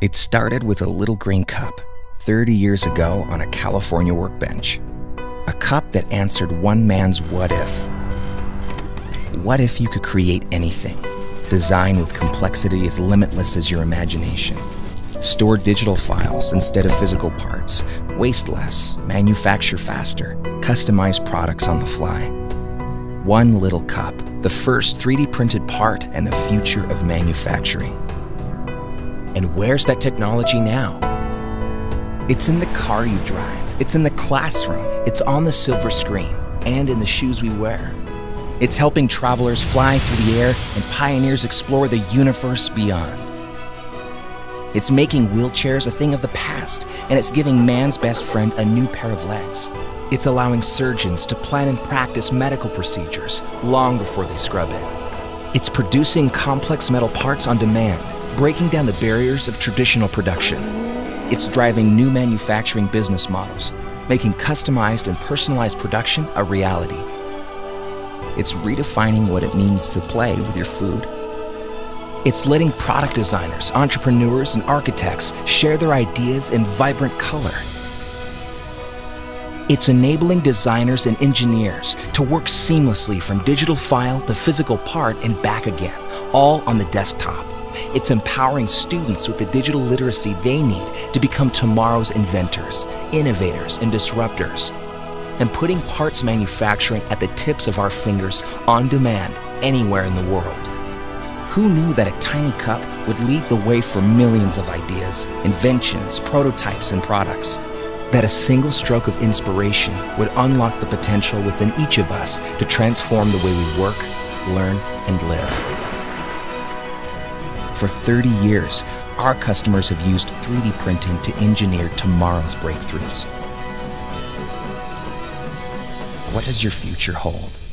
It started with a little green cup 30 years ago on a California workbench. A cup that answered one man's what if. What if you could create anything? Design with complexity as limitless as your imagination. Store digital files instead of physical parts. Waste less, manufacture faster, customize products on the fly. One little cup, the first 3D printed part and the future of manufacturing. And where's that technology now? It's in the car you drive, it's in the classroom, it's on the silver screen, and in the shoes we wear. It's helping travelers fly through the air and pioneers explore the universe beyond. It's making wheelchairs a thing of the past, and it's giving man's best friend a new pair of legs. It's allowing surgeons to plan and practice medical procedures long before they scrub in. It's producing complex metal parts on demand, breaking down the barriers of traditional production. It's driving new manufacturing business models, making customized and personalized production a reality. It's redefining what it means to play with your food. It's letting product designers, entrepreneurs, and architects share their ideas in vibrant color. It's enabling designers and engineers to work seamlessly from digital file to physical part and back again, all on the desktop. It's empowering students with the digital literacy they need to become tomorrow's inventors, innovators, and disruptors, and putting parts manufacturing at the tips of our fingers on demand anywhere in the world. Who knew that a tiny cup would lead the way for millions of ideas, inventions, prototypes, and products? That a single stroke of inspiration would unlock the potential within each of us to transform the way we work, learn, and live. For 30 years, our customers have used 3D printing to engineer tomorrow's breakthroughs. What does your future hold?